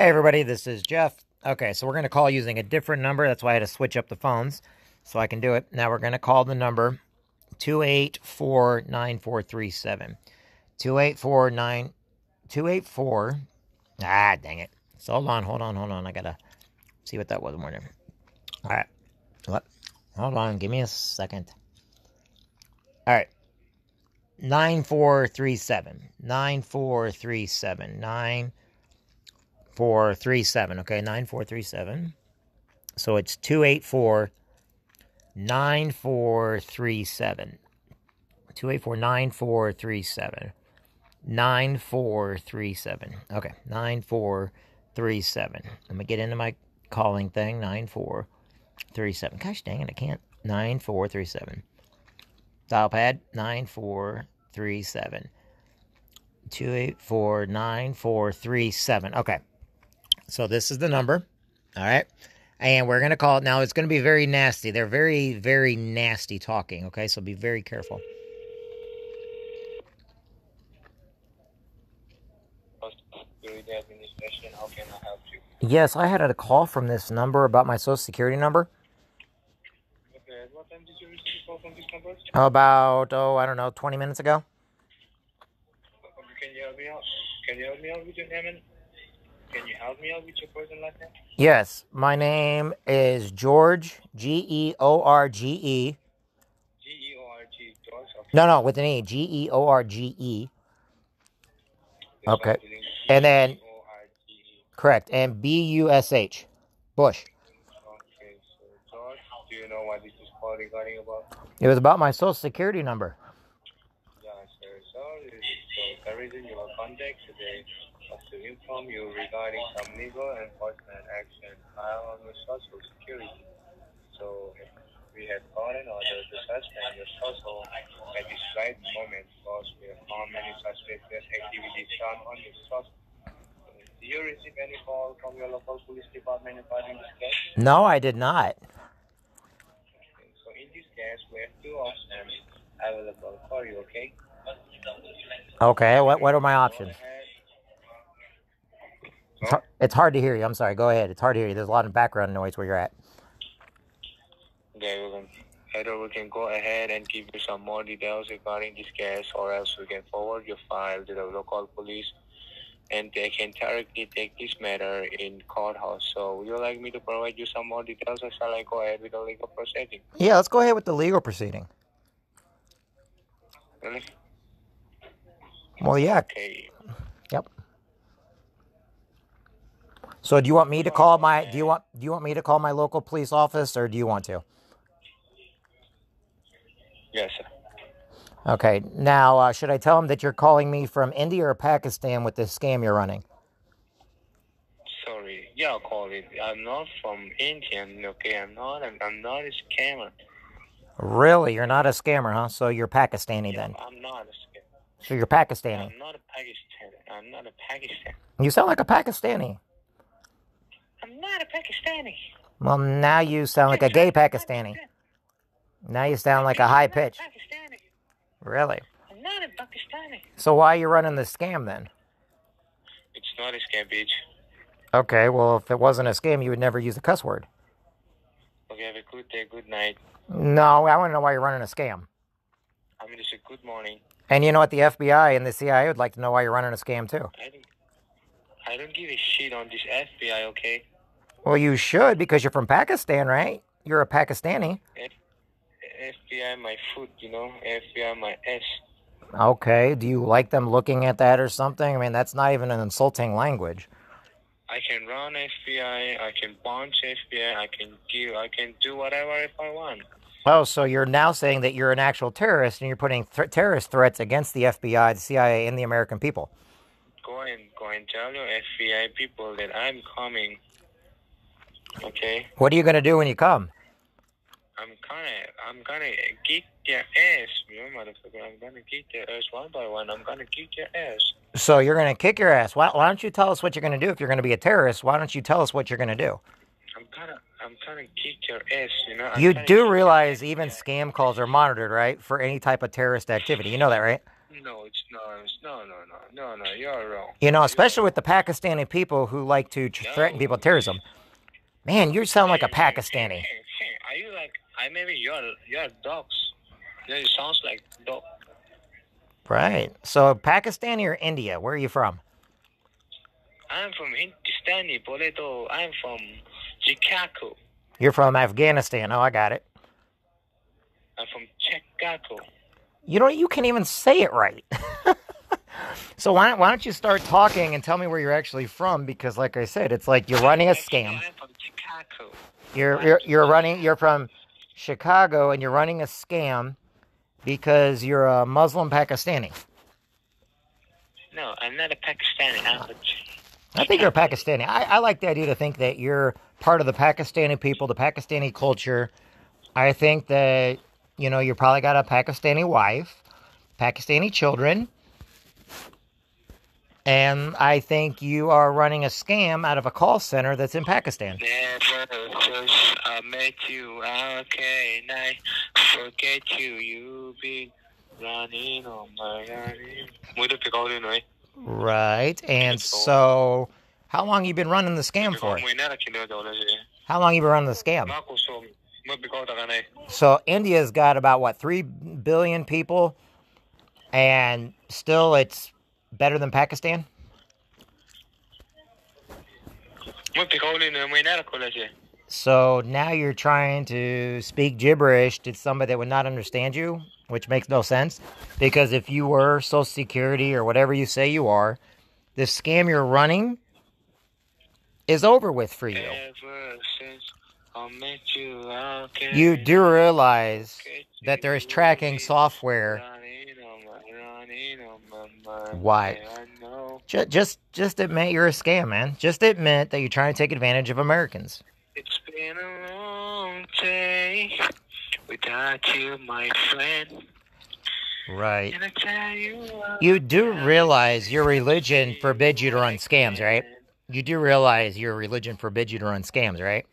Hey everybody, this is Jeff. Okay, so we're going to call using a different number. That's why I had to switch up the phones so I can do it. Now we're going to call the number 284-9437. 284-94. Ah, dang it. So hold on. I got to see what that was more than. All right. What? Hold on. Give me a second. All right. 9437. Okay, 9437. So it's 284-9437. 284-9437. 9437. Okay, 9437. I'm gonna get into my calling thing. 9437. Gosh dang it, I can't. 9437. Dial pad. 9437. 284-9437. Okay. So this is the number, all right? And we're going to call it now. It's going to be very nasty. They're very, very nasty talking, okay? So be very careful. How can I help you? Yes, I had a call from this number about my social security number. Okay, what time did you receive a call from this number? About, I don't know, 20 minutes ago. Can you help me out? Can you help me out with your name and... Can you help me out with your first and last name? Yes, my name is George, G-E-O-R-G-E. G-E-O-R-G, George? Okay. No, with an E, G-E-O-R-G-E. Okay. And then, correct, and B-U-S-H, Bush. Okay, so George, do you know what this is called regarding about? It was about my social security number. Yes, sir, so the reason you are contact today to inform you regarding some legal enforcement action filed on your social security. So we have got an order to suspend your social at this right moment because we have found many suspicious activities done on your social. Do you receive any call from your local police department regarding this case? No, I did not. Okay, so in this case, we have two options available for you, okay? Okay, what are my options? It's hard to hear you. I'm sorry. Go ahead. It's hard to hear you. There's a lot of background noise where you're at. Okay, we can go ahead and give you some more details regarding this case, or else we can forward your file to the local police, and they can directly take this matter in courthouse. So would you like me to provide you some more details, or shall I go ahead with the legal proceeding? Yeah, let's go ahead with the legal proceeding. Really? Well, yeah. Okay. Yep. So do you want me to call my do you want me to call my local police office, or do you want to? Yes, sir. Okay. Now, should I tell them that you're calling me from India or Pakistan with this scam you're running? Sorry. Yeah, I'll call it. I'm not from India, okay? I'm not a scammer. Really? You're not a scammer, huh? So you're Pakistani then. I'm not a scammer. So you're Pakistani. I'm not a Pakistani. You sound like a Pakistani. I'm not a Pakistani. Well, now you sound like a gay Pakistani. Now you sound like a high pitch. Really? I'm not a Pakistani. So why are you running this scam then? It's not a scam, bitch. Okay, well, if it wasn't a scam, you would never use a cuss word. Okay, have a good day, good night. No, I want to know why you're running a scam. I'm going to say good morning. And you know what? The FBI and the CIA would like to know why you're running a scam too. I don't give a shit on this FBI, okay? Well, you should, because you're from Pakistan, right? You're a Pakistani. FBI, my foot, you know? FBI, my ass. Okay, do you like them looking at that or something? I mean, that's not even an insulting language. I can run FBI, I can punch FBI, I can do whatever if I want. Oh, so you're now saying that you're an actual terrorist, and you're putting terrorist threats against the FBI, the CIA, and the American people. Go and tell your FBI people that I'm coming. Okay. What are you gonna do when you come? I'm gonna kick their ass, you motherfucker. I'm gonna kick their ass one by one. I'm gonna kick their ass. So you're gonna kick your ass. Why don't you tell us what you're gonna do if you're gonna be a terrorist? Why don't you tell us what you're gonna do? I'm gonna kick your ass, you know. You do realize even scam calls are monitored, right? For any type of terrorist activity. You know that, right? No, it's not. No, you're wrong. You know, especially with the Pakistani people who like to threaten people with terrorism. Man, you sound like a Pakistani. Are you like, maybe you're dogs. It sounds like dog. Right. So, Pakistani or India? Where are you from? I'm from Hindustani, Boleto. I'm from Chicago. You're from Afghanistan. Oh, I got it. I'm from Chicago. You know, you can't even say it right. So why don't you start talking and tell me where you're actually from? Because like I said, it's like you're running a scam. I'm from Chicago. You're from Chicago and you're running a scam because you're a Muslim Pakistani. No, I'm not a Pakistani. I think you're a Pakistani. I like the idea to think that you're part of the Pakistani people, the Pakistani culture. I think that, you know, you probably got a Pakistani wife, Pakistani children. And I think you are running a scam out of a call center that's in Pakistan. Never just I met you, how can I forget you? You've been running on my running. Right, and so how long you been running the scam for? How long you been running the scam? So India's got about, what, 3 billion people, and still it's better than Pakistan? So now you're trying to speak gibberish to somebody that would not understand you, which makes no sense, because if you were Social Security or whatever you say you are, the scam you're running is over with for you. You do realize that there is tracking software. Why? Just admit you're a scam, man. Just admit that you're trying to take advantage of Americans. It's been a long day without you, my friend. Right. And I tell you, you do realize your religion forbids you to run scams, right? You do realize your religion forbids you to run scams, right?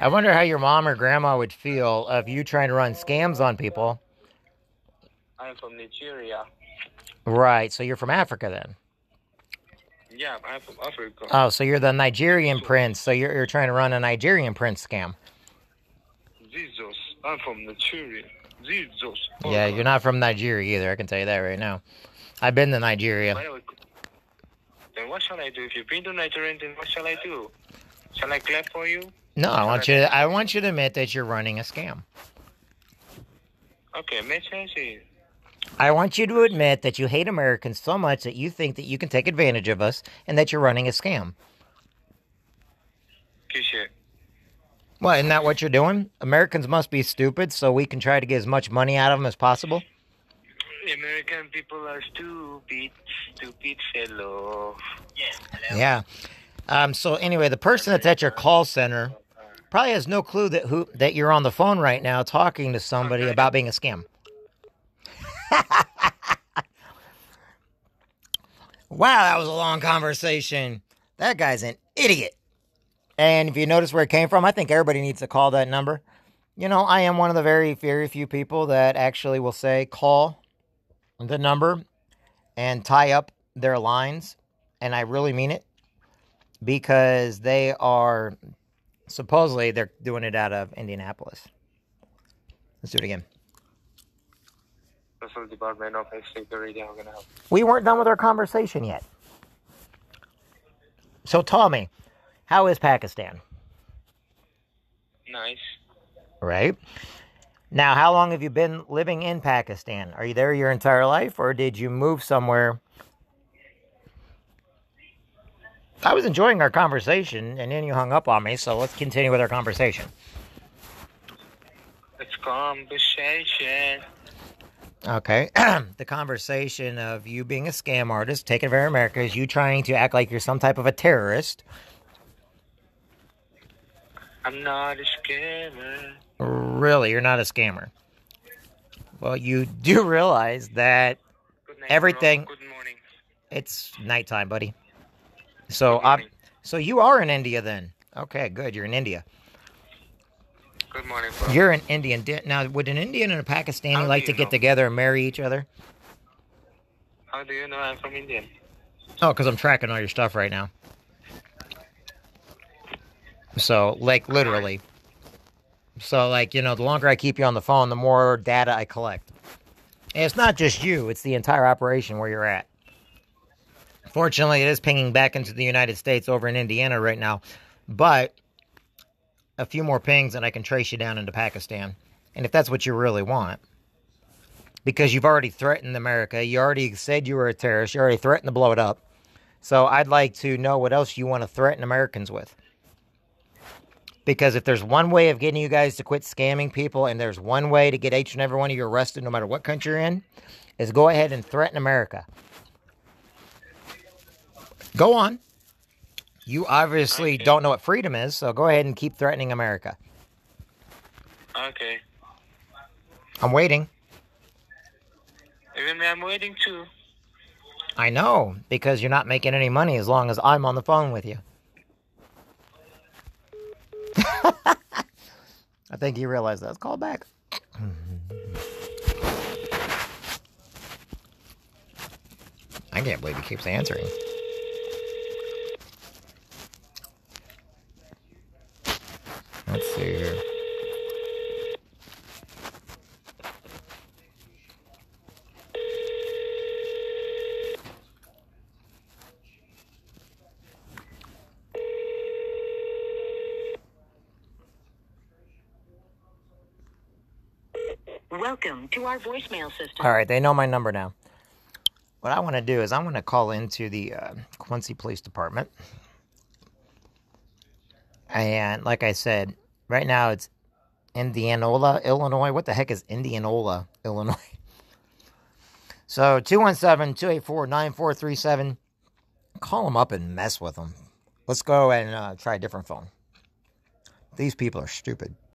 I wonder how your mom or grandma would feel of you trying to run scams on people. I'm from Nigeria. Right, so you're from Africa then? Yeah, I'm from Africa. Oh, so you're the Nigerian prince, so you're trying to run a Nigerian prince scam. Jesus, I'm from Nigeria. Jesus. Oh, yeah, you're not from Nigeria either, I can tell you that right now. I've been to Nigeria. Then what shall I do? If you've been to Nigeria, then what shall I do? Shall I clap for you? No, I want you to admit that you're running a scam. Okay, make sense. I want you to admit that you hate Americans so much that you think that you can take advantage of us and that you're running a scam. Good shit. Well, isn't that what you're doing? Americans must be stupid, so we can try to get as much money out of them as possible. The American people are stupid, stupid fellow. Yeah. Yeah. So anyway, the person that's at your call center probably has no clue that that you're on the phone right now talking to somebody about being a scam. Wow, that was a long conversation. That guy's an idiot. And if you notice where it came from, I think everybody needs to call that number. You know, I am one of the very, very few people that actually will say call the number and tie up their lines. And I really mean it, because they are supposedly they're doing it out of Indianapolis. Let's do it again. Department of Security. We weren't done with our conversation yet. So tell me, how is Pakistan? Nice. Right. Now, how long have you been living in Pakistan? Are you there your entire life, or did you move somewhere? I was enjoying our conversation, and then you hung up on me, so let's continue with our conversation. It's conversation. Okay, the conversation of you being a scam artist, taking over America, is you trying to act like you're some type of a terrorist. I'm not a scammer. Really, you're not a scammer. Well, you do realize that good night, everything... Bro. Good morning. It's nighttime, buddy. So you are in India then. Okay, good, you're in India. Good morning, bro. You're an Indian. Now, would an Indian and a Pakistani like to get together and marry each other? How do you know I'm from India? Oh, because I'm tracking all your stuff right now. So, like, literally. So, like, you know, the longer I keep you on the phone, the more data I collect. And it's not just you. It's the entire operation where you're at. Fortunately, it is pinging back into the United States over in Indiana right now. But a few more pings and I can trace you down into Pakistan. And if that's what you really want. Because you've already threatened America. You already said you were a terrorist. You already threatened to blow it up. So I'd like to know what else you want to threaten Americans with. Because if there's one way of getting you guys to quit scamming people, and there's one way to get each and every one of you arrested no matter what country you're in, is go ahead and threaten America. Go on. You obviously don't know what freedom is, so go ahead and keep threatening America. Okay. I'm waiting. Even me, I'm waiting too. I know, because you're not making any money as long as I'm on the phone with you. I think he realized that. Let's call back. I can't believe he keeps answering. Let's see here. Welcome to our voicemail system. All right, they know my number now. What I want to do is I want to call into the Quincy Police Department. And like I said, right now it's Indianola, Illinois. What the heck is Indianola, Illinois? So 217-284-9437. Call them up and mess with them. Let's go and try a different phone. These people are stupid.